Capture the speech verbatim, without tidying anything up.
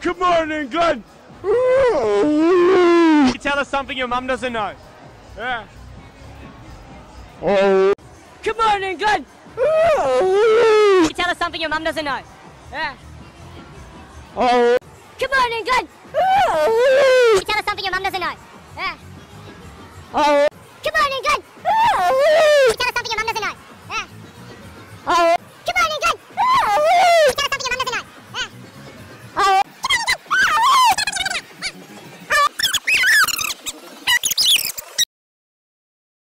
Come on, England! You tell us something your mum doesn't know. Yeah. Oh. Come on, England! You tell us something your mum doesn't know. Yeah. Oh. Come on, England! You tell us something your mum doesn't know. Yeah. Oh. Come on, England! You tell us something your mum doesn't know. Yeah. Oh.